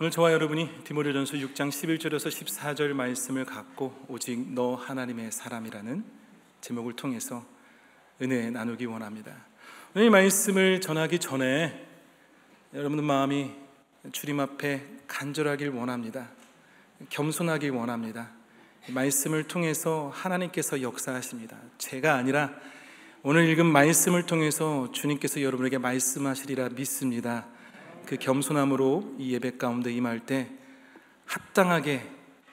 오늘 저와 여러분이 디모데전서 6장 11절에서 14절 말씀을 갖고 오직 너 하나님의 사람이라는 제목을 통해서 은혜 나누기 원합니다. 오늘 이 말씀을 전하기 전에 여러분의 마음이 주님 앞에 간절하길 원합니다. 겸손하길 원합니다. 이 말씀을 통해서 하나님께서 역사하십니다. 제가 아니라 오늘 읽은 말씀을 통해서 주님께서 여러분에게 말씀하시리라 믿습니다. 그 겸손함으로 이 예배 가운데 임할 때 합당하게,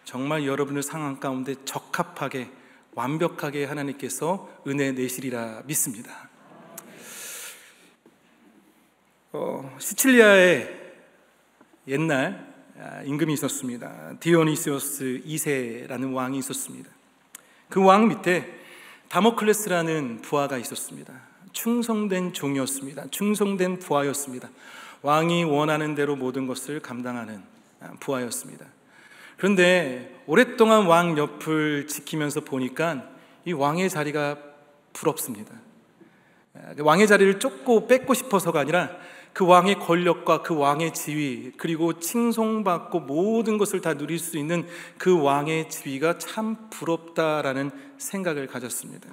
정말 여러분의 상황 가운데 적합하게 완벽하게 하나님께서 은혜 내시리라 믿습니다. 시칠리아에 옛날 임금이 있었습니다. 디오니시오스 2세라는 왕이 있었습니다. 그 왕 밑에 다모클레스라는 부하가 있었습니다. 충성된 종이었습니다. 충성된 부하였습니다. 왕이 원하는 대로 모든 것을 감당하는 부하였습니다. 그런데 오랫동안 왕 옆을 지키면서 보니까 이 왕의 자리가 부럽습니다. 왕의 자리를 쫓고 뺏고 싶어서가 아니라 그 왕의 권력과 그 왕의 지위, 그리고 칭송받고 모든 것을 다 누릴 수 있는 그 왕의 지위가 참 부럽다라는 생각을 가졌습니다.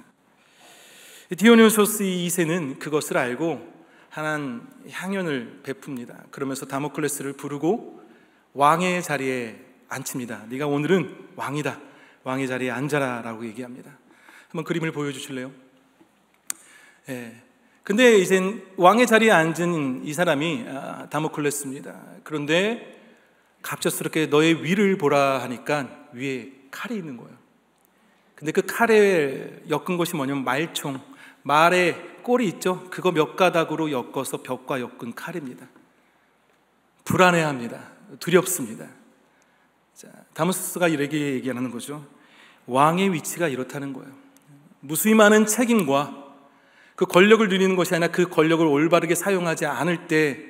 디오니소스 2세는 그것을 알고 하나는 향연을 베풉니다. 그러면서 다모클레스를 부르고 왕의 자리에 앉힙니다. 네가 오늘은 왕이다, 왕의 자리에 앉아라 라고 얘기합니다. 한번 그림을 보여주실래요? 예. 근데 이젠 왕의 자리에 앉은 이 사람이 다모클레스입니다. 그런데 갑작스럽게 너의 위를 보라 하니까 위에 칼이 있는 거예요. 근데 그 칼에 엮은 것이 뭐냐면 말총, 말의 꼬리 있죠? 그거 몇 가닥으로 엮어서 벽과 엮은 칼입니다. 불안해합니다. 두렵습니다. 자, 다모스가 이렇게 얘기하는 거죠. 왕의 위치가 이렇다는 거예요. 무수히 많은 책임과 그 권력을 누리는 것이 아니라 그 권력을 올바르게 사용하지 않을 때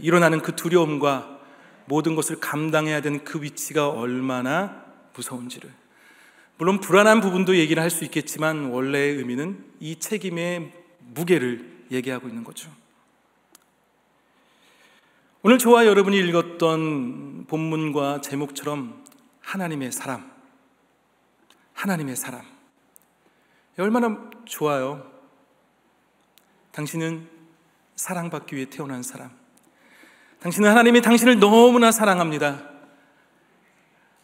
일어나는 그 두려움과 모든 것을 감당해야 되는 그 위치가 얼마나 무서운지를, 물론 불안한 부분도 얘기를 할 수 있겠지만 원래의 의미는 이 책임의 무게를 얘기하고 있는 거죠. 오늘 저와 여러분이 읽었던 본문과 제목처럼 하나님의 사람, 하나님의 사람 얼마나 좋아요. 당신은 사랑받기 위해 태어난 사람, 당신은 하나님이 당신을 너무나 사랑합니다.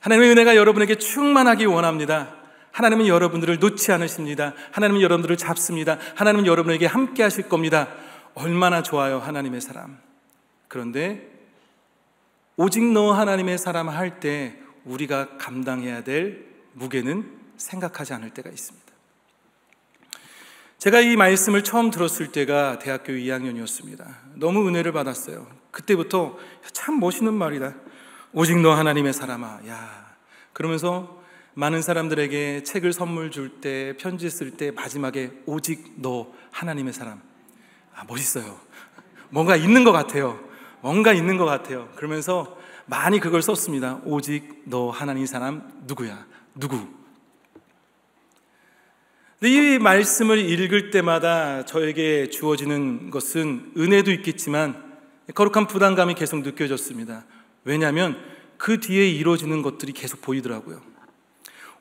하나님의 은혜가 여러분에게 충만하기 원합니다. 하나님은 여러분들을 놓지 않으십니다. 하나님은 여러분들을 잡습니다. 하나님은 여러분에게 함께 하실 겁니다. 얼마나 좋아요, 하나님의 사람. 그런데 오직 너 하나님의 사람 할 때 우리가 감당해야 될 무게는 생각하지 않을 때가 있습니다. 제가 이 말씀을 처음 들었을 때가 대학교 2학년이었습니다. 너무 은혜를 받았어요. 그때부터 참 멋있는 말이다, 오직 너 하나님의 사람아. 야, 그러면서 많은 사람들에게 책을 선물 줄 때, 편지 쓸 때 마지막에 오직 너 하나님의 사람. 아, 멋있어요. 뭔가 있는 것 같아요. 뭔가 있는 것 같아요. 그러면서 많이 그걸 썼습니다. 오직 너 하나님의 사람 누구야? 누구? 근데 이 말씀을 읽을 때마다 저에게 주어지는 것은 은혜도 있겠지만 거룩한 부담감이 계속 느껴졌습니다. 왜냐하면 그 뒤에 이루어지는 것들이 계속 보이더라고요.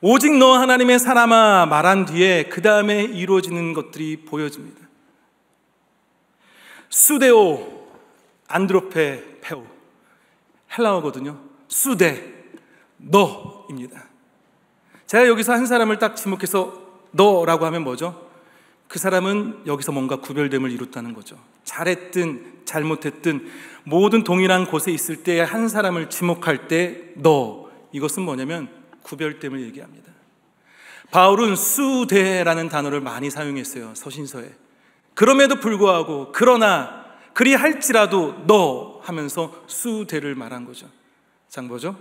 오직 너 하나님의 사람아 말한 뒤에 그 다음에 이루어지는 것들이 보여집니다. 수데오, 안드로페페오, 헬라어거든요. 수데, 너입니다. 제가 여기서 한 사람을 딱 지목해서 너라고 하면 뭐죠? 그 사람은 여기서 뭔가 구별됨을 이뤘다는 거죠. 잘했든 잘못했든 모든 동일한 곳에 있을 때 한 사람을 지목할 때 너, 이것은 뭐냐면 구별됨을 얘기합니다. 바울은 수데라는 단어를 많이 사용했어요, 서신서에. 그럼에도 불구하고 그러나 그리 할지라도 너 하면서 수데를 말한 거죠. 자, 뭐죠?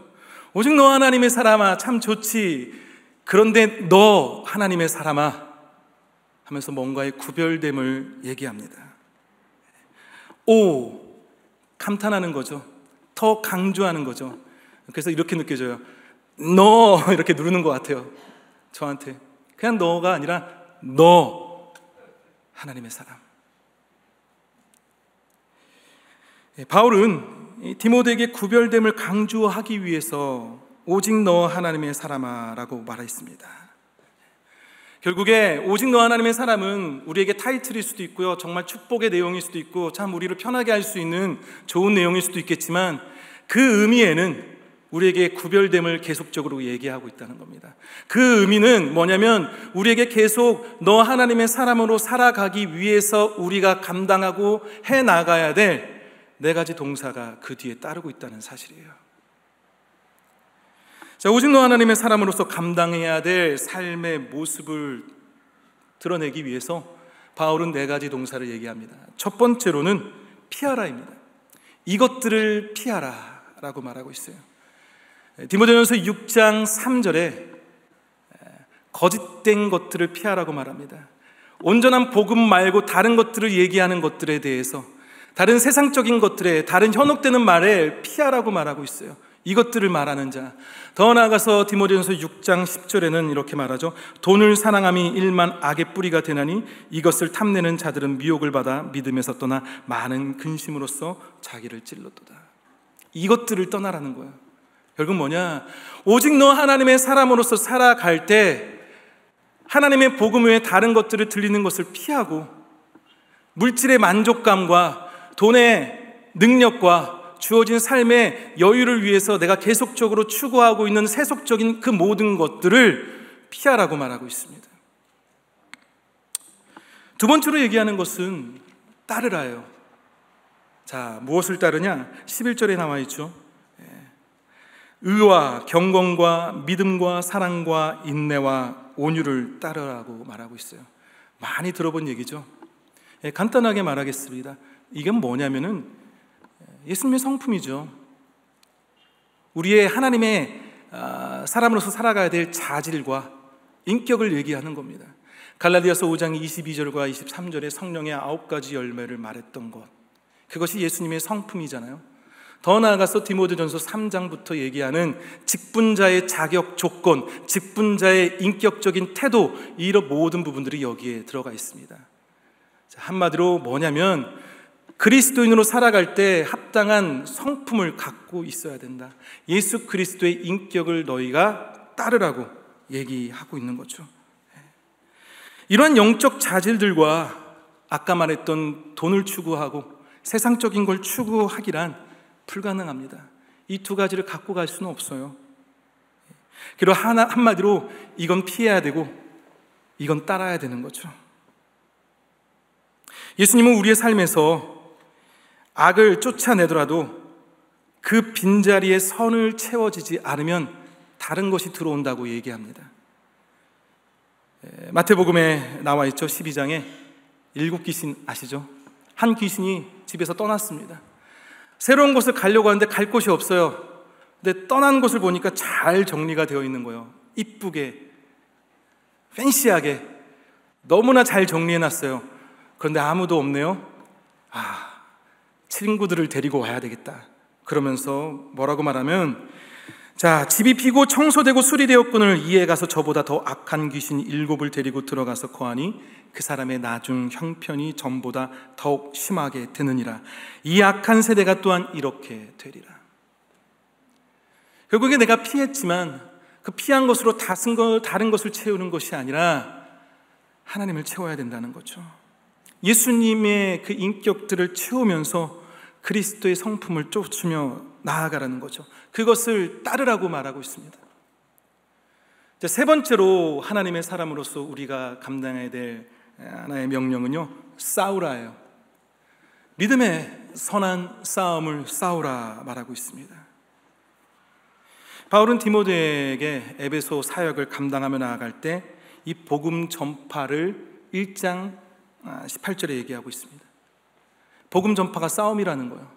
오직 너 하나님의 사람아 참 좋지, 그런데 너 하나님의 사람아 하면서 뭔가의 구별됨을 얘기합니다. 오, 감탄하는 거죠. 더 강조하는 거죠. 그래서 이렇게 느껴져요. 너, 이렇게 누르는 것 같아요, 저한테. 그냥 너가 아니라 너 하나님의 사람. 바울은 디모데에게 구별됨을 강조하기 위해서 오직 너 하나님의 사람아라고 말했습니다. 결국에 오직 너 하나님의 사람은 우리에게 타이틀일 수도 있고요, 정말 축복의 내용일 수도 있고, 참 우리를 편하게 할 수 있는 좋은 내용일 수도 있겠지만, 그 의미에는 우리에게 구별됨을 계속적으로 얘기하고 있다는 겁니다. 그 의미는 뭐냐면, 우리에게 계속 너 하나님의 사람으로 살아가기 위해서 우리가 감당하고 해나가야 될 네 가지 동사가 그 뒤에 따르고 있다는 사실이에요. 자, 오직 너 하나님의 사람으로서 감당해야 될 삶의 모습을 드러내기 위해서 바울은 네 가지 동사를 얘기합니다. 첫 번째로는 피하라입니다. 이것들을 피하라 라고 말하고 있어요. 디모데전서 6장 3절에 거짓된 것들을 피하라고 말합니다. 온전한 복음 말고 다른 것들을 얘기하는 것들에 대해서, 다른 세상적인 것들에, 다른 현혹되는 말에 피하라고 말하고 있어요. 이것들을 말하는 자. 더 나아가서 디모데전서 6장 10절에는 이렇게 말하죠. 돈을 사랑함이 일만 악의 뿌리가 되나니 이것을 탐내는 자들은 미혹을 받아 믿음에서 떠나 많은 근심으로써 자기를 찔렀도다. 이것들을 떠나라는 거예요. 결국 뭐냐? 오직 너 하나님의 사람으로서 살아갈 때 하나님의 복음 외에 다른 것들을 들리는 것을 피하고, 물질의 만족감과 돈의 능력과 주어진 삶의 여유를 위해서 내가 계속적으로 추구하고 있는 세속적인 그 모든 것들을 피하라고 말하고 있습니다. 두 번째로 얘기하는 것은 따르라예요. 자, 무엇을 따르냐? 11절에 나와 있죠. 의와 경건과 믿음과 사랑과 인내와 온유를 따르라고 말하고 있어요. 많이 들어본 얘기죠. 간단하게 말하겠습니다. 이건 뭐냐면은 예수님의 성품이죠. 우리의 하나님의 사람으로서 살아가야 될 자질과 인격을 얘기하는 겁니다. 갈라디아서 5장 22절과 23절에 성령의 9가지 열매를 말했던 것, 그것이 예수님의 성품이잖아요. 더 나아가서 디모데전서 3장부터 얘기하는 직분자의 자격 조건, 직분자의 인격적인 태도, 이런 모든 부분들이 여기에 들어가 있습니다. 자, 한마디로 뭐냐면 그리스도인으로 살아갈 때 합당한 성품을 갖고 있어야 된다. 예수 그리스도의 인격을 너희가 따르라고 얘기하고 있는 거죠. 이러한 영적 자질들과 아까 말했던 돈을 추구하고 세상적인 걸 추구하기란 불가능합니다. 이 두 가지를 갖고 갈 수는 없어요. 그리고 한마디로 이건 피해야 되고 이건 따라야 되는 거죠. 예수님은 우리의 삶에서 악을 쫓아내더라도 그 빈자리에 선을 채워지지 않으면 다른 것이 들어온다고 얘기합니다. 마태복음에 나와 있죠. 12장에 7 귀신 아시죠? 한 귀신이 집에서 떠났습니다. 새로운 곳을 가려고 하는데 갈 곳이 없어요. 근데 떠난 곳을 보니까 잘 정리가 되어 있는 거예요. 이쁘게, 팬시하게, 너무나 잘 정리해놨어요. 그런데 아무도 없네요. 아, 친구들을 데리고 와야 되겠다. 그러면서 뭐라고 말하면, 자, 집이 비고 청소되고 수리되었군을, 이에 가서 저보다 더 악한 귀신 7을 데리고 들어가서 거하니 그 사람의 나중 형편이 전보다 더욱 심하게 되느니라. 이 악한 세대가 또한 이렇게 되리라. 결국에 내가 피했지만 그 피한 것으로 다른 것을 채우는 것이 아니라 하나님을 채워야 된다는 거죠. 예수님의 그 인격들을 채우면서 그리스도의 성품을 쫓으며 나아가라는 거죠. 그것을 따르라고 말하고 있습니다. 세 번째로 하나님의 사람으로서 우리가 감당해야 될 하나의 명령은요, 싸우라예요. 믿음의 선한 싸움을 싸우라 말하고 있습니다. 바울은 디모데에게 에베소 사역을 감당하며 나아갈 때 이 복음 전파를 1장 18절에 얘기하고 있습니다. 복음 전파가 싸움이라는 거예요.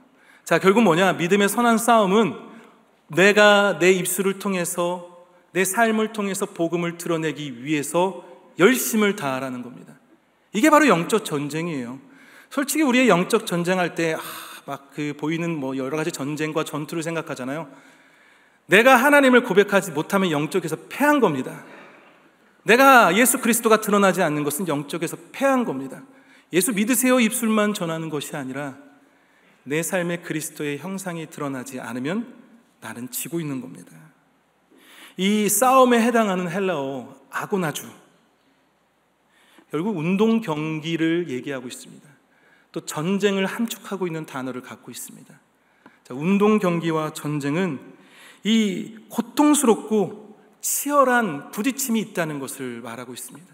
자, 결국 뭐냐? 믿음의 선한 싸움은 내가 내 입술을 통해서, 내 삶을 통해서 복음을 드러내기 위해서 열심을 다하라는 겁니다. 이게 바로 영적 전쟁이에요. 솔직히 우리의 영적 전쟁할 때 막 그 보이는 뭐 여러 가지 전쟁과 전투를 생각하잖아요. 내가 하나님을 고백하지 못하면 영적에서 패한 겁니다. 내가 예수 그리스도가 드러나지 않는 것은 영적에서 패한 겁니다. 예수 믿으세요 입술만 전하는 것이 아니라 내 삶에 그리스도의 형상이 드러나지 않으면 나는 지고 있는 겁니다. 이 싸움에 해당하는 헬라어 아고나주, 결국 운동 경기를 얘기하고 있습니다. 또 전쟁을 함축하고 있는 단어를 갖고 있습니다. 자, 운동 경기와 전쟁은 이 고통스럽고 치열한 부딪힘이 있다는 것을 말하고 있습니다.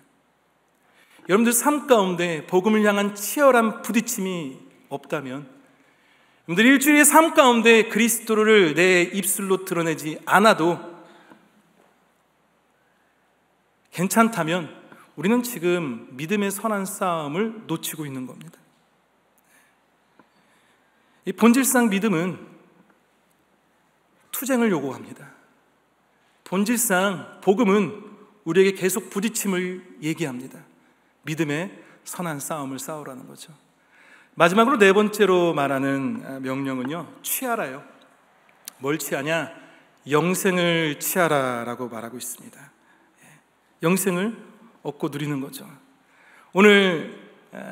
여러분들 삶 가운데 복음을 향한 치열한 부딪힘이 없다면, 여러분들 일주일의 삶 가운데 그리스도를 내 입술로 드러내지 않아도 괜찮다면 우리는 지금 믿음의 선한 싸움을 놓치고 있는 겁니다. 이 본질상 믿음은 투쟁을 요구합니다. 본질상 복음은 우리에게 계속 부딪힘을 얘기합니다. 믿음의 선한 싸움을 싸우라는 거죠. 마지막으로 네 번째로 말하는 명령은요, 취하라요. 뭘 취하냐? 영생을 취하라라고 말하고 있습니다. 영생을 얻고 누리는 거죠. 오늘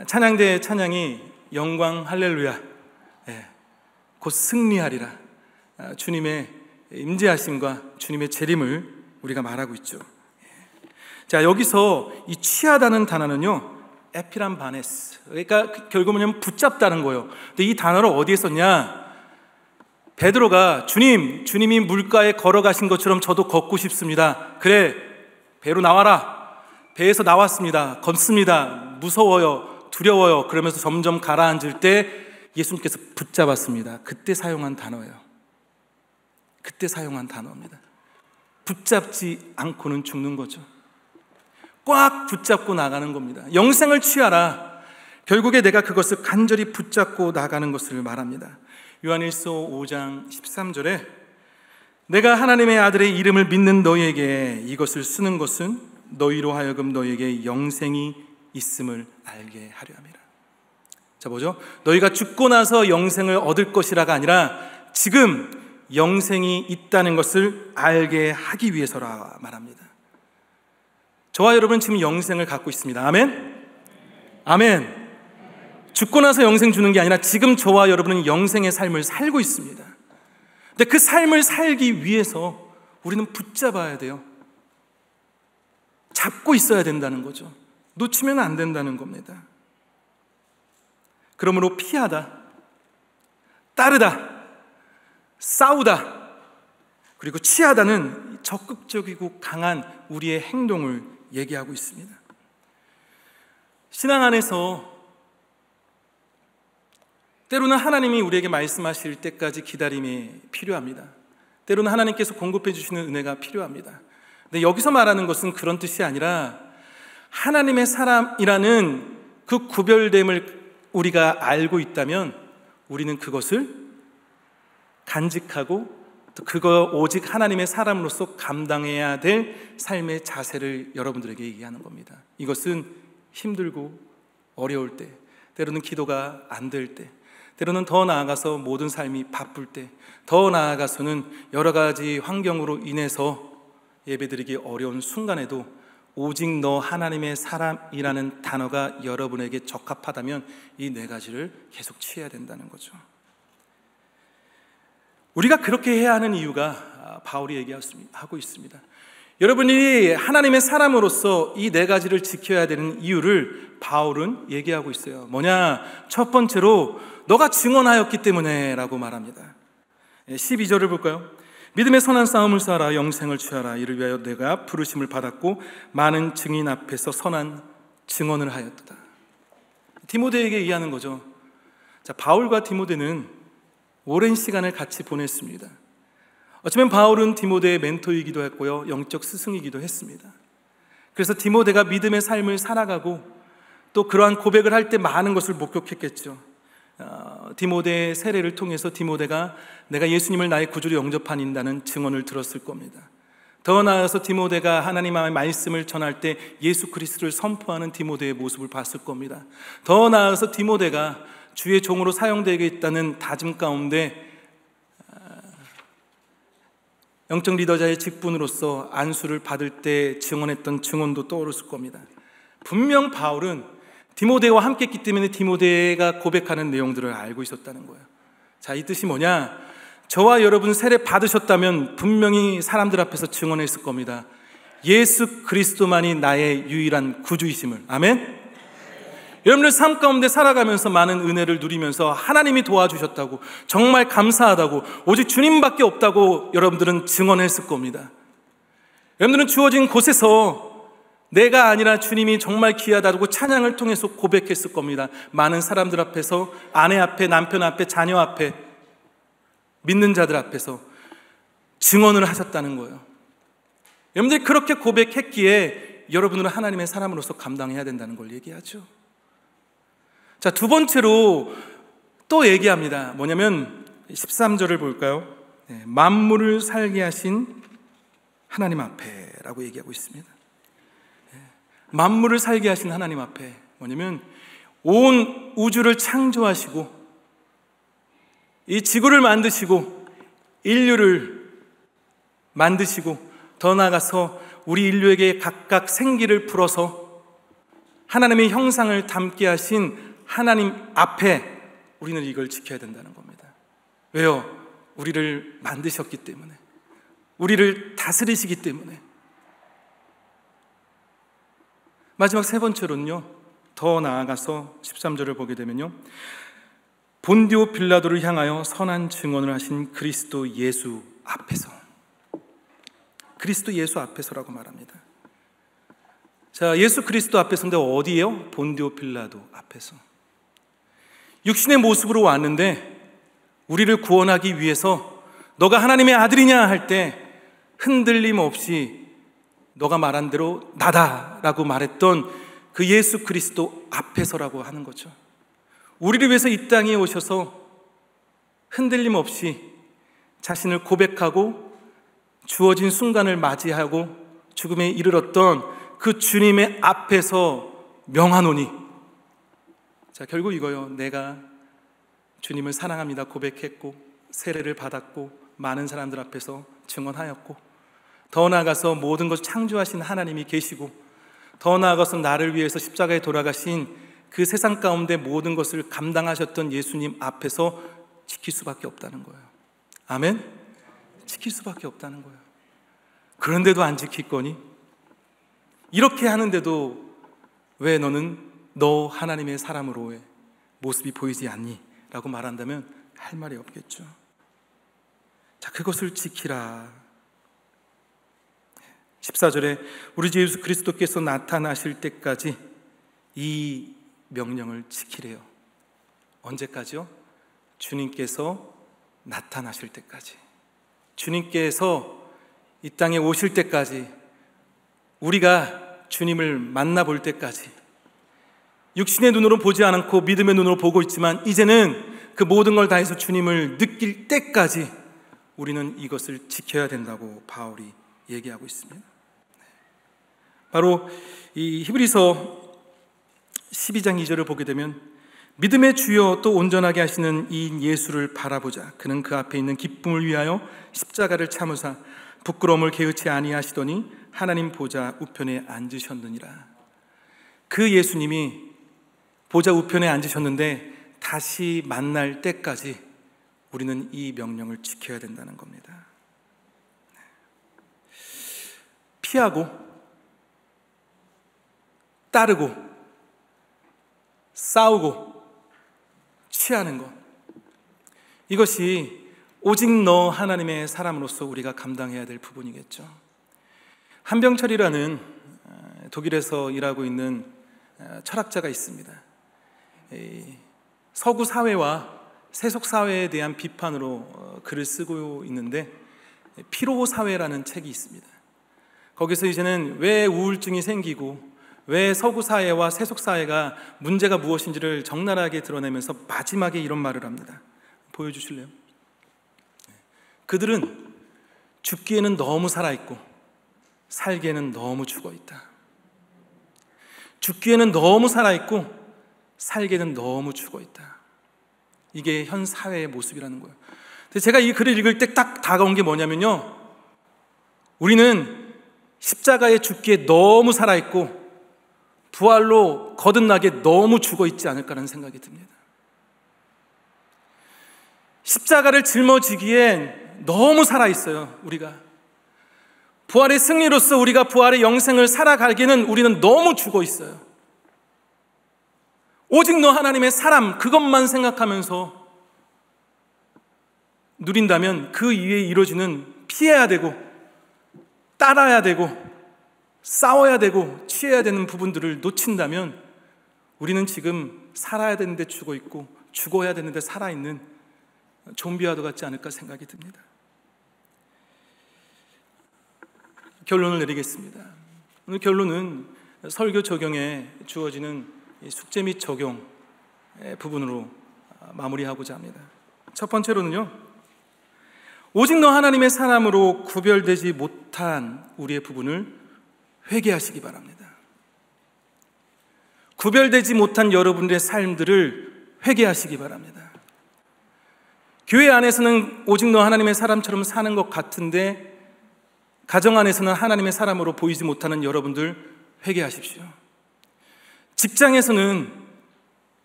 찬양대의 찬양이 영광 할렐루야, 곧 승리하리라, 주님의 임재하심과 주님의 재림을 우리가 말하고 있죠. 자, 여기서 이 취하다는 단어는요, 에피란 바네스, 그러니까 결국 뭐냐면 붙잡다는 거예요. 근데 이 단어를 어디에 썼냐? 베드로가 주님이 물가에 걸어가신 것처럼 저도 걷고 싶습니다. 그래, 배로 나와라. 배에서 나왔습니다. 걷습니다. 무서워요, 두려워요. 그러면서 점점 가라앉을 때 예수님께서 붙잡았습니다. 그때 사용한 단어입니다. 붙잡지 않고는 죽는 거죠. 꽉 붙잡고 나가는 겁니다. 영생을 취하라. 결국에 내가 그것을 간절히 붙잡고 나가는 것을 말합니다. 요한일서 5장 13절에 내가 하나님의 아들의 이름을 믿는 너희에게 이것을 쓰는 것은 너희로 하여금 너희에게 영생이 있음을 알게 하려 함이라. 자, 뭐죠? 너희가 죽고 나서 영생을 얻을 것이라가 아니라 지금 영생이 있다는 것을 알게 하기 위해서라 말합니다. 저와 여러분은 지금 영생을 갖고 있습니다. 아멘. 죽고 나서 영생 주는 게 아니라 지금 저와 여러분은 영생의 삶을 살고 있습니다. 근데 그 삶을 살기 위해서 우리는 붙잡아야 돼요. 잡고 있어야 된다는 거죠. 놓치면 안 된다는 겁니다. 그러므로 피하다, 따르다, 싸우다, 그리고 취하다는 적극적이고 강한 우리의 행동을 얘기하고 있습니다. 신앙 안에서 때로는 하나님이 우리에게 말씀하실 때까지 기다림이 필요합니다. 때로는 하나님께서 공급해 주시는 은혜가 필요합니다. 근데 여기서 말하는 것은 그런 뜻이 아니라 하나님의 사람이라는 그 구별됨을 우리가 알고 있다면 우리는 그것을 간직하고 또 그거 오직 하나님의 사람으로서 감당해야 될 삶의 자세를 여러분들에게 얘기하는 겁니다. 이것은 힘들고 어려울 때, 때로는 기도가 안 될 때, 때로는 더 나아가서 모든 삶이 바쁠 때, 더 나아가서는 여러 가지 환경으로 인해서 예배드리기 어려운 순간에도 오직 너 하나님의 사람이라는 단어가 여러분에게 적합하다면 이 네 가지를 계속 취해야 된다는 거죠. 우리가 그렇게 해야 하는 이유가 바울이 얘기하고 있습니다. 여러분이 하나님의 사람으로서 이 네 가지를 지켜야 되는 이유를 바울은 얘기하고 있어요. 뭐냐? 첫 번째로 너가 증언하였기 때문에 라고 말합니다. 12절을 볼까요? 믿음의 선한 싸움을 싸라, 영생을 취하라. 이를 위하여 내가 부르심을 받았고 많은 증인 앞에서 선한 증언을 하였다. 디모데에게 얘기하는 거죠. 자, 바울과 디모데는 오랜 시간을 같이 보냈습니다. 어쩌면 바울은 디모데의 멘토이기도 했고요, 영적 스승이기도 했습니다. 그래서 디모데가 믿음의 삶을 살아가고 또 그러한 고백을 할 때 많은 것을 목격했겠죠. 디모데의 세례를 통해서 디모데가 내가 예수님을 나의 구주로 영접한다는 증언을 들었을 겁니다. 더 나아가서 디모데가 하나님의 말씀을 전할 때 예수 그리스도를 선포하는 디모데의 모습을 봤을 겁니다. 더 나아가서 디모데가 주의 종으로 사용되겠다는 다짐 가운데 영적 리더자의 직분으로서 안수를 받을 때 증언했던 증언도 떠오르실 겁니다. 분명 바울은 디모데와 함께 했기 때문에 디모데가 고백하는 내용들을 알고 있었다는 거예요. 자, 이 뜻이 뭐냐? 저와 여러분 세례 받으셨다면 분명히 사람들 앞에서 증언했을 겁니다. 예수 그리스도만이 나의 유일한 구주이심을. 아멘? 여러분들 삶 가운데 살아가면서 많은 은혜를 누리면서 하나님이 도와주셨다고, 정말 감사하다고, 오직 주님밖에 없다고 여러분들은 증언했을 겁니다. 여러분들은 주어진 곳에서 내가 아니라 주님이 정말 귀하다고 찬양을 통해서 고백했을 겁니다. 많은 사람들 앞에서, 아내 앞에, 남편 앞에, 자녀 앞에, 믿는 자들 앞에서 증언을 하셨다는 거예요. 여러분들이 그렇게 고백했기에 여러분은 하나님의 사람으로서 감당해야 된다는 걸 얘기하죠. 자, 두 번째로 또 얘기합니다. 뭐냐면 13절을 볼까요? 네, 만물을 살게 하신 하나님 앞에 라고 얘기하고 있습니다. 만물을 살게 하신 하나님 앞에. 뭐냐면 온 우주를 창조하시고 이 지구를 만드시고 인류를 만드시고 더 나아가서 우리 인류에게 각각 생기를 불어서 하나님의 형상을 담게 하신 하나님 앞에 우리는 이걸 지켜야 된다는 겁니다. 왜요? 우리를 만드셨기 때문에, 우리를 다스리시기 때문에. 마지막 세 번째로는요, 더 나아가서 13절을 보게 되면요, 본디오 빌라도를 향하여 선한 증언을 하신 그리스도 예수 앞에서, 그리스도 예수 앞에서라고 말합니다. 자, 예수 그리스도 앞에서인데 어디예요? 본디오 빌라도 앞에서. 육신의 모습으로 왔는데 우리를 구원하기 위해서 너가 하나님의 아들이냐 할 때 흔들림 없이 너가 말한 대로 나다 라고 말했던 그 예수 그리스도 앞에서라고 하는 거죠. 우리를 위해서 이 땅에 오셔서 흔들림 없이 자신을 고백하고 주어진 순간을 맞이하고 죽음에 이르렀던 그 주님의 앞에서 명하노니. 자, 결국 이거요. 내가 주님을 사랑합니다 고백했고, 세례를 받았고, 많은 사람들 앞에서 증언하였고, 더 나아가서 모든 것을 창조하신 하나님이 계시고, 더 나아가서 나를 위해서 십자가에 돌아가신 그 세상 가운데 모든 것을 감당하셨던 예수님 앞에서 지킬 수밖에 없다는 거예요. 아멘? 지킬 수밖에 없다는 거예요. 그런데도 안 지킬 거니? 이렇게 하는데도 왜 너는 너 하나님의 사람으로의 모습이 보이지 않니? 라고 말한다면 할 말이 없겠죠. 자, 그것을 지키라. 14절에 우리 주 예수 그리스도께서 나타나실 때까지 이 명령을 지키래요. 언제까지요? 주님께서 나타나실 때까지, 주님께서 이 땅에 오실 때까지, 우리가 주님을 만나볼 때까지. 육신의 눈으로 보지 않고 믿음의 눈으로 보고 있지만 이제는 그 모든 걸 다해서 주님을 느낄 때까지 우리는 이것을 지켜야 된다고 바울이 얘기하고 있습니다. 바로 이 히브리서 12장 2절을 보게 되면, 믿음의 주여 또 온전하게 하시는 이 예수를 바라보자. 그는 그 앞에 있는 기쁨을 위하여 십자가를 참으사 부끄러움을 개의치 아니하시더니 하나님 보좌 우편에 앉으셨느니라. 그 예수님이 보좌 우편에 앉으셨는데 다시 만날 때까지 우리는 이 명령을 지켜야 된다는 겁니다. 피하고 따르고 싸우고 취하는 것, 이것이 오직 너 하나님의 사람으로서 우리가 감당해야 될 부분이겠죠. 한병철이라는 독일에서 일하고 있는 철학자가 있습니다. 서구 사회와 세속 사회에 대한 비판으로 글을 쓰고 있는데, 피로 사회라는 책이 있습니다. 거기서 이제는 왜 우울증이 생기고 왜 서구 사회와 세속 사회가 문제가 무엇인지를 적나라하게 드러내면서 마지막에 이런 말을 합니다. 보여주실래요? 그들은 죽기에는 너무 살아있고 살기에는 너무 죽어있다. 죽기에는 너무 살아있고 살기에는 너무 죽어있다. 이게 현 사회의 모습이라는 거예요. 근데 제가 이 글을 읽을 때 딱 다가온 게 뭐냐면요, 우리는 십자가에 죽기에 너무 살아있고 부활로 거듭나게 너무 죽어있지 않을까라는 생각이 듭니다. 십자가를 짊어지기엔 너무 살아있어요. 우리가 부활의 승리로서 우리가 부활의 영생을 살아가기는 우리는 너무 죽어 있어요. 오직 너 하나님의 사람, 그것만 생각하면서 누린다면 그 이외에 이루어지는 피해야 되고 따라야 되고 싸워야 되고 취해야 되는 부분들을 놓친다면 우리는 지금 살아야 되는데 죽어 있고 죽어야 되는데 살아있는 좀비와도 같지 않을까 생각이 듭니다. 결론을 내리겠습니다. 오늘 결론은 설교 적용에 주어지는 숙제 및 적용 부분으로 마무리하고자 합니다. 첫 번째로는요, 오직 너 하나님의 사람으로 구별되지 못한 우리의 부분을 회개하시기 바랍니다. 구별되지 못한 여러분들의 삶들을 회개하시기 바랍니다. 교회 안에서는 오직 너 하나님의 사람처럼 사는 것 같은데 가정 안에서는 하나님의 사람으로 보이지 못하는 여러분들 회개하십시오. 직장에서는,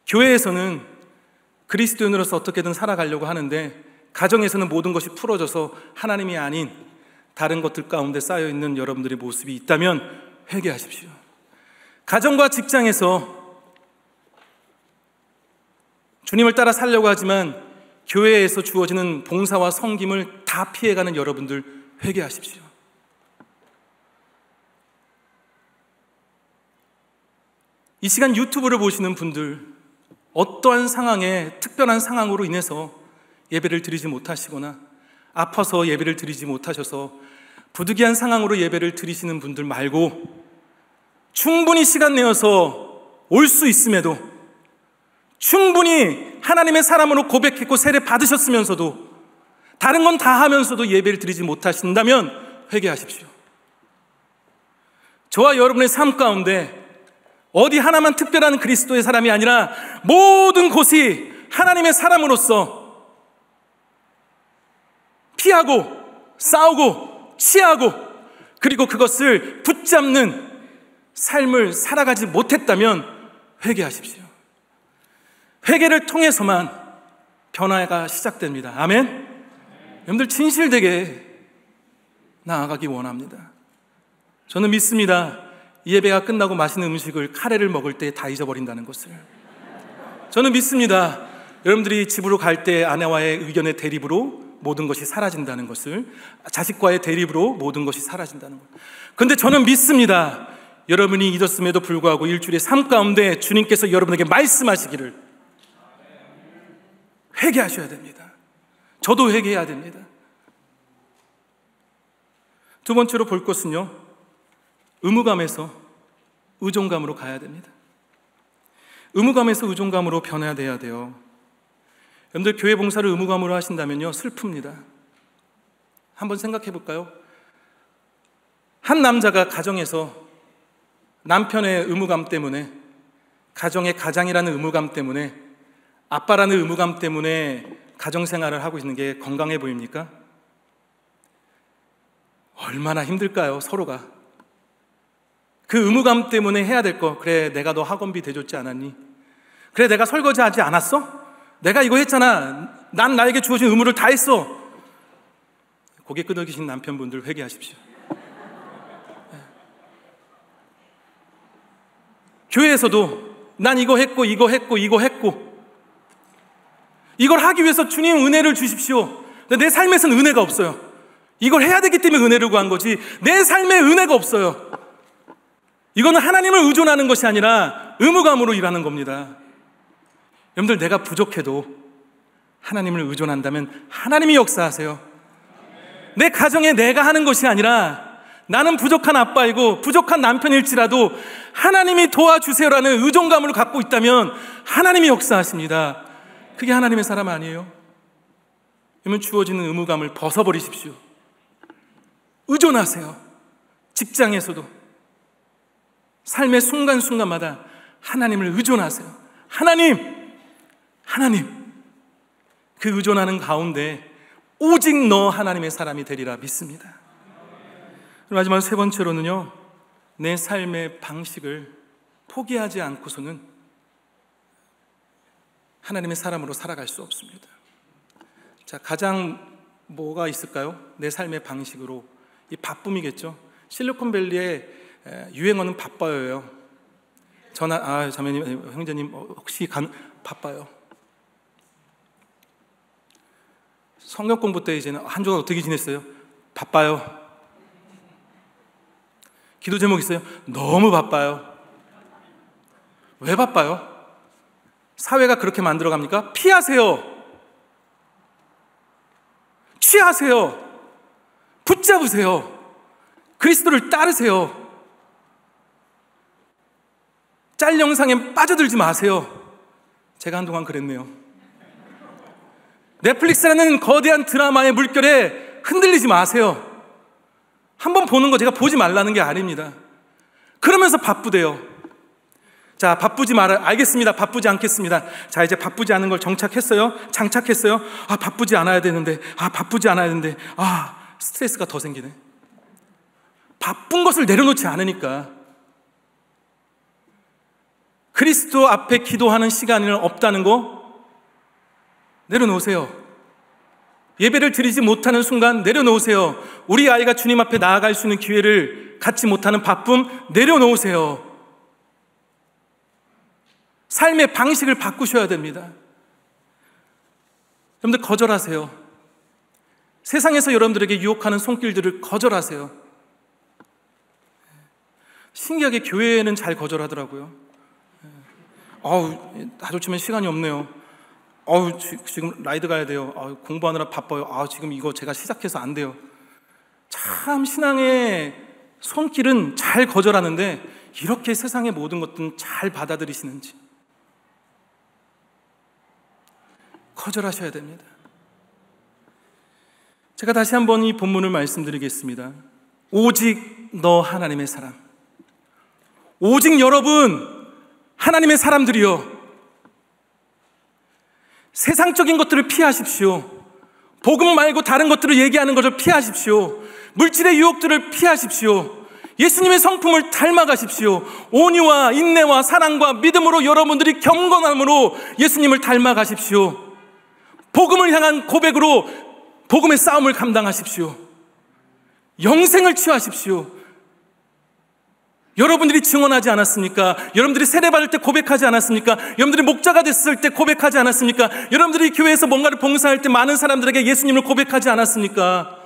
교회에서는 그리스도인으로서 어떻게든 살아가려고 하는데 가정에서는 모든 것이 풀어져서 하나님이 아닌 다른 것들 가운데 쌓여있는 여러분들의 모습이 있다면 회개하십시오. 가정과 직장에서 주님을 따라 살려고 하지만 교회에서 주어지는 봉사와 섬김을 다 피해가는 여러분들 회개하십시오. 이 시간 유튜브를 보시는 분들, 어떠한 상황에 특별한 상황으로 인해서 예배를 드리지 못하시거나 아파서 예배를 드리지 못하셔서 부득이한 상황으로 예배를 드리시는 분들 말고 충분히 시간 내어서 올 수 있음에도, 충분히 하나님의 사람으로 고백했고 세례 받으셨으면서도 다른 건 다 하면서도 예배를 드리지 못하신다면 회개하십시오. 저와 여러분의 삶 가운데 어디 하나만 특별한 그리스도의 사람이 아니라 모든 곳이 하나님의 사람으로서 피하고 싸우고 취하고 그리고 그것을 붙잡는 삶을 살아가지 못했다면 회개하십시오. 회개를 통해서만 변화가 시작됩니다. 아멘? 여러분들 진실되게 나아가기 원합니다. 저는 믿습니다. 이 예배가 끝나고 맛있는 음식을 카레를 먹을 때 다 잊어버린다는 것을. 저는 믿습니다. 여러분들이 집으로 갈 때 아내와의 의견의 대립으로 모든 것이 사라진다는 것을, 자식과의 대립으로 모든 것이 사라진다는 것. 그런데 저는 믿습니다. 여러분이 잊었음에도 불구하고 일주일의 삶 가운데 주님께서 여러분에게 말씀하시기를 회개하셔야 됩니다. 저도 회개해야 됩니다. 두 번째로 볼 것은요, 의무감에서 의존감으로 가야 됩니다. 의무감에서 의존감으로 변화돼야 돼요. 여러분들 교회 봉사를 의무감으로 하신다면요, 슬픕니다. 한번 생각해 볼까요? 한 남자가 가정에서 남편의 의무감 때문에, 가정의 가장이라는 의무감 때문에, 아빠라는 의무감 때문에 가정생활을 하고 있는 게 건강해 보입니까? 얼마나 힘들까요? 서로가 그 의무감 때문에 해야 될 거, 그래 내가 너 학원비 대줬지 않았니? 그래 내가 설거지 하지 않았어? 내가 이거 했잖아. 난 나에게 주어진 의무를 다 했어. 고개 끄덕이신 남편분들 회개하십시오. 교회에서도 난 이거 했고 이거 했고 이거 했고 이걸 하기 위해서 주님 은혜를 주십시오. 내 삶에서는 은혜가 없어요. 이걸 해야 되기 때문에 은혜를 구한 거지 내 삶에 은혜가 없어요. 이거는 하나님을 의존하는 것이 아니라 의무감으로 일하는 겁니다. 여러분들 내가 부족해도 하나님을 의존한다면 하나님이 역사하세요. 내 가정에 내가 하는 것이 아니라 나는 부족한 아빠이고 부족한 남편일지라도 하나님이 도와주세요라는 의존감을 갖고 있다면 하나님이 역사하십니다. 그게 하나님의 사람 아니에요? 그러면 주어지는 의무감을 벗어버리십시오. 의존하세요. 직장에서도 삶의 순간순간마다 하나님을 의존하세요. 하나님! 하나님! 그 의존하는 가운데 오직 너 하나님의 사람이 되리라 믿습니다. 마지막 세 번째로는요, 내 삶의 방식을 포기하지 않고서는 하나님의 사람으로 살아갈 수 없습니다. 자, 가장 뭐가 있을까요? 내 삶의 방식으로. 이 바쁨이겠죠. 실리콘밸리의 유행어는 바빠요예요. 전화, 자매님, 형제님, 혹시 바빠요. 성경 공부 때 이제는 한 주간 어떻게 지냈어요? 바빠요. 기도 제목 있어요? 너무 바빠요. 왜 바빠요? 사회가 그렇게 만들어갑니까? 피하세요. 취하세요. 붙잡으세요. 그리스도를 따르세요. 짤 영상에 빠져들지 마세요. 제가 한동안 그랬네요. 넷플릭스라는 거대한 드라마의 물결에 흔들리지 마세요. 한번 보는 거 제가 보지 말라는 게 아닙니다. 그러면서 바쁘대요. 자, 바쁘지 말아요. 알겠습니다. 바쁘지 않겠습니다. 자, 이제 바쁘지 않은 걸 장착했어요. 바쁘지 않아야 되는데, 스트레스가 더 생기네. 바쁜 것을 내려놓지 않으니까. 그리스도 앞에 기도하는 시간이 없다는 거 내려놓으세요. 예배를 드리지 못하는 순간 내려놓으세요. 우리 아이가 주님 앞에 나아갈 수 있는 기회를 갖지 못하는 바쁨 내려놓으세요. 삶의 방식을 바꾸셔야 됩니다. 여러분들 거절하세요. 세상에서 여러분들에게 유혹하는 손길들을 거절하세요. 신기하게 교회에는 잘 거절하더라고요. 다 좋지만 시간이 없네요. 지금 라이드 가야 돼요. 공부하느라 바빠요. 지금 이거 제가 시작해서 안 돼요. 참 신앙의 손길은 잘 거절하는데 이렇게 세상의 모든 것들은 잘 받아들이시는지. 거절하셔야 됩니다. 제가 다시 한번 이 본문을 말씀드리겠습니다. 오직 너 하나님의 사람. 오직 여러분 하나님의 사람들이요. 세상적인 것들을 피하십시오. 복음 말고 다른 것들을 얘기하는 것을 피하십시오. 물질의 유혹들을 피하십시오. 예수님의 성품을 닮아가십시오. 온유와 인내와 사랑과 믿음으로 여러분들이 경건함으로 예수님을 닮아가십시오. 복음을 향한 고백으로 복음의 싸움을 감당하십시오. 영생을 취하십시오. 여러분들이 증언하지 않았습니까? 여러분들이 세례받을 때 고백하지 않았습니까? 여러분들이 목자가 됐을 때 고백하지 않았습니까? 여러분들이 교회에서 뭔가를 봉사할 때 많은 사람들에게 예수님을 고백하지 않았습니까?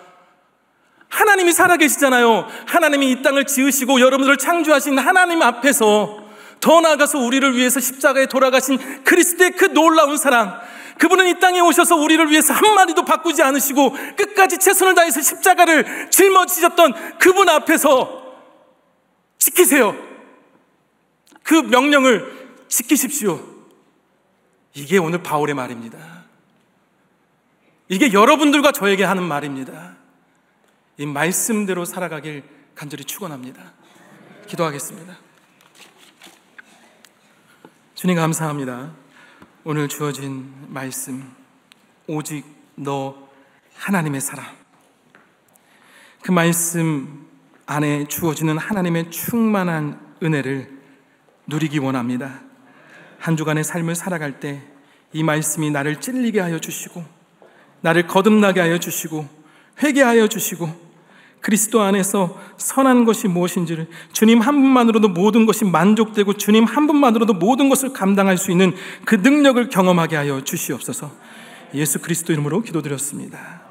하나님이 살아계시잖아요. 하나님이 이 땅을 지으시고 여러분들을 창조하신 하나님 앞에서 더 나아가서 우리를 위해서 십자가에 돌아가신 그리스도의 그 놀라운 사랑, 그분은 이 땅에 오셔서 우리를 위해서 한마디도 바꾸지 않으시고 끝까지 최선을 다해서 십자가를 짊어지셨던 그분 앞에서 지키세요. 그 명령을 지키십시오. 이게 오늘 바울의 말입니다. 이게 여러분들과 저에게 하는 말입니다. 이 말씀대로 살아가길 간절히 축원합니다. 기도하겠습니다. 주님 감사합니다. 오늘 주어진 말씀, 오직 너 하나님의 사람, 그 말씀 안에 주어지는 하나님의 충만한 은혜를 누리기 원합니다. 한 주간의 삶을 살아갈 때 이 말씀이 나를 찔리게 하여 주시고, 나를 거듭나게 하여 주시고, 회개하여 주시고, 그리스도 안에서 선한 것이 무엇인지를, 주님 한 분만으로도 모든 것이 만족되고 주님 한 분만으로도 모든 것을 감당할 수 있는 그 능력을 경험하게 하여 주시옵소서. 예수 그리스도 이름으로 기도드렸습니다.